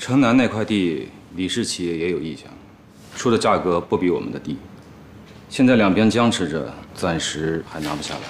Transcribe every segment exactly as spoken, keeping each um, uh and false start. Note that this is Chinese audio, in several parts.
城南那块地，李氏企业也有意向，出的价格不比我们的低。现在两边僵持着，暂时还拿不下来。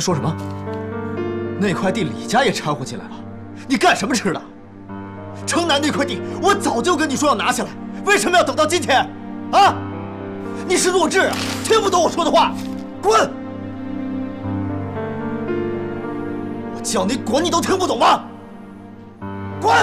说什么？那块地李家也掺和进来了，你干什么吃的？城南那块地，我早就跟你说要拿下来，为什么要等到今天？啊！你是弱智啊，听不懂我说的话，滚！我叫你滚，你都听不懂吗？滚！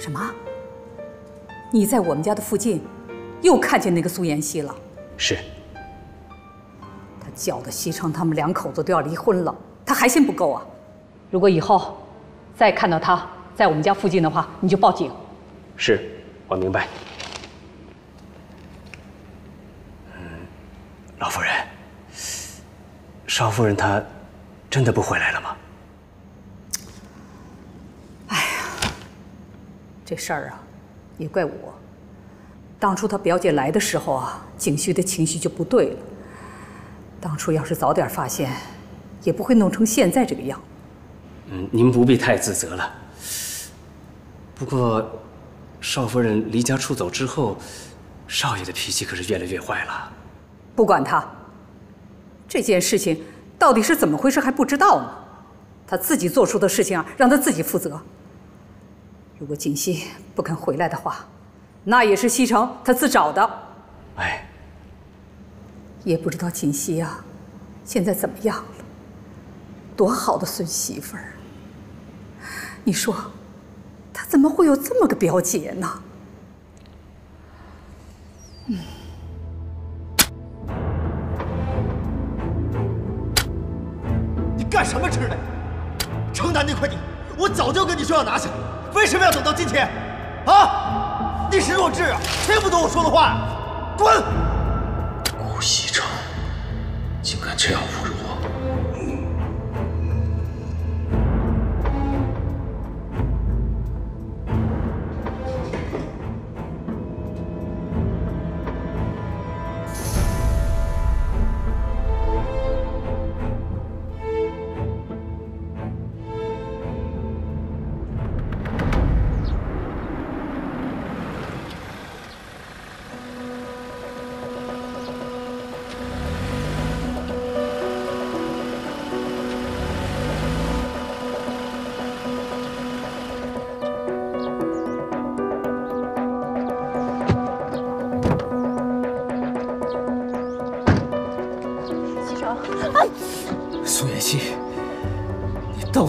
什么？你在我们家的附近，又看见那个苏妍希了？是。他搅得西城他们两口子都要离婚了，他还心不够啊！如果以后再看到他在我们家附近的话，你就报警。是，我明白。嗯，老夫人，邵夫人她真的不回来了吗？ 这事儿啊，也怪我。当初他表姐来的时候啊，景旭的情绪就不对了。当初要是早点发现，也不会弄成现在这个样。嗯，您不必太自责了。不过，邵夫人离家出走之后，少爷的脾气可是越来越坏了。不管他，这件事情到底是怎么回事还不知道呢。他自己做出的事情啊，让他自己负责。 如果锦溪不肯回来的话，那也是西城他自找的。哎，也不知道锦溪啊，现在怎么样了？多好的孙媳妇儿！你说，她怎么会有这么个表姐呢？嗯。 你干什么吃的？城南那块地，我早就跟你说要拿下。 为什么要等到今天？啊！你是弱智啊，听不懂我说的话，滚！顾西城竟敢这样侮辱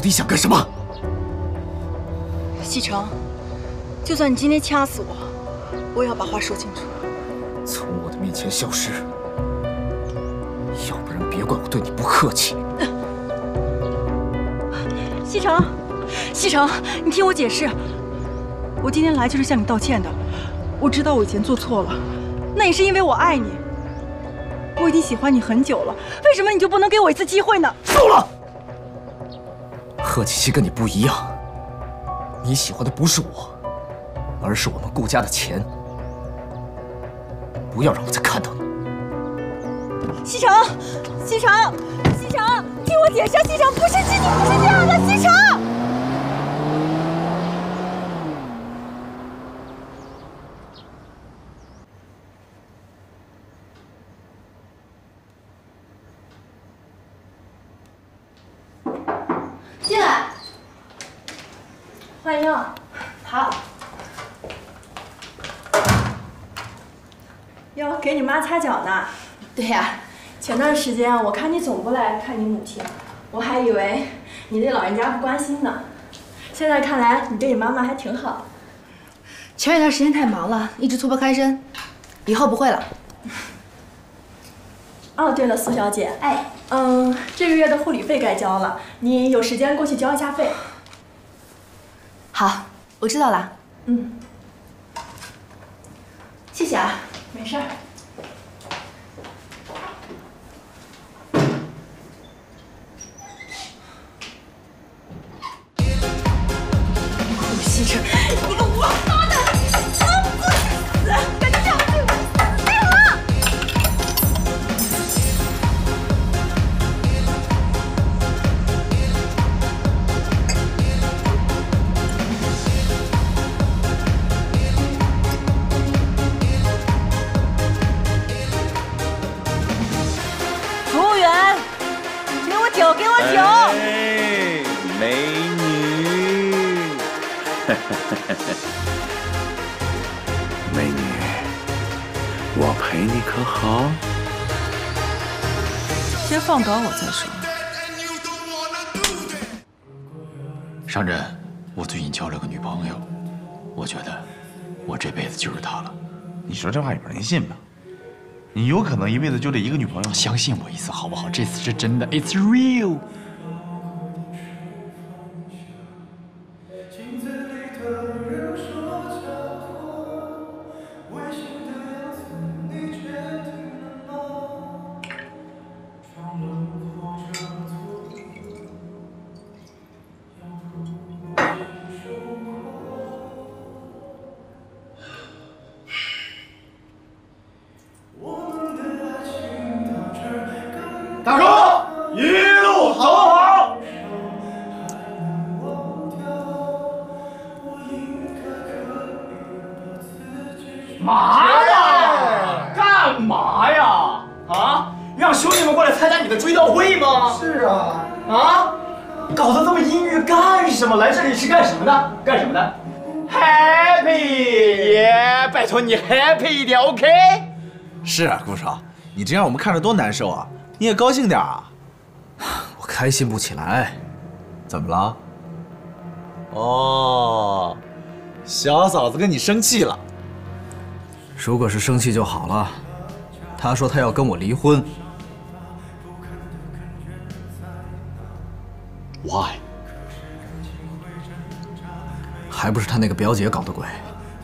你想干什么？西城，就算你今天掐死我，我也要把话说清楚。从我的面前消失，要不然别怪我对你不客气。西城，西城，你听我解释，我今天来就是向你道歉的。我知道我以前做错了，那也是因为我爱你。我已经喜欢你很久了，为什么你就不能给我一次机会呢？够了！ 贺锦溪跟你不一样，你喜欢的不是我，而是我们顾家的钱。不要让我再看到你。西城，西城，西城，听我解释，西城不是西，你不是这样的，西城。擦脚呢？对呀、啊，前段时间我看你总不来看你母亲，我还以为你对老人家不关心呢，现在看来你对你妈妈还挺好。前两天时间太忙了，一直脱不开身，以后不会了。哦，对了，苏小姐，哎，嗯，这个月的护理费该交了，你有时间过去交一下费。好，我知道了。嗯，谢谢啊，没事儿。 你个王八蛋，我不去死！赶紧叫我队伍，带我！服务员，给我酒，给我酒！哎，美女。 美女，我陪你可好？先放倒我再说。上阵，我最近交了个女朋友，我觉得我这辈子就是她了。你说这话有人信吗？你有可能一辈子就这一个女朋友？相信我一次好不好？这次是真的 ，It's real。 OK， 是啊，顾少，你这让我们看着多难受啊！你也高兴点啊！我开心不起来，怎么了？哦，小嫂子跟你生气了。如果是生气就好了。她说她要跟我离婚。Why？ 还不是她那个表姐搞的鬼。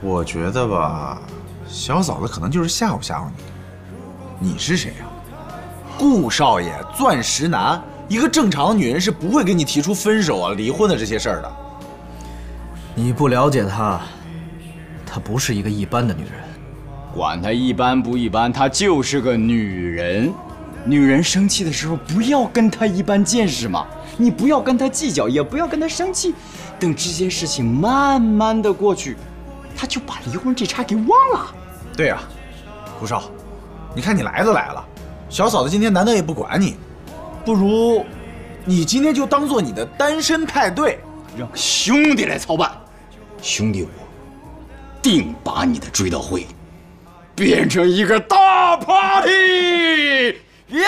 我觉得吧。 小嫂子可能就是吓唬吓唬你，你是谁呀？顾少爷，钻石男，一个正常的女人是不会给你提出分手啊、离婚的这些事儿的。你不了解她，她不是一个一般的女人。管她一般不一般，她就是个女人。女人生气的时候，不要跟她一般见识嘛，你不要跟她计较，也不要跟她生气，等这些事情慢慢的过去，她就把离婚这茬给忘了。 对啊，顾少，你看你来都来了，小嫂子今天难得也不管你，不如你今天就当做你的单身派对，让兄弟来操办。兄弟我，定把你的追悼会变成一个大 party， 耶！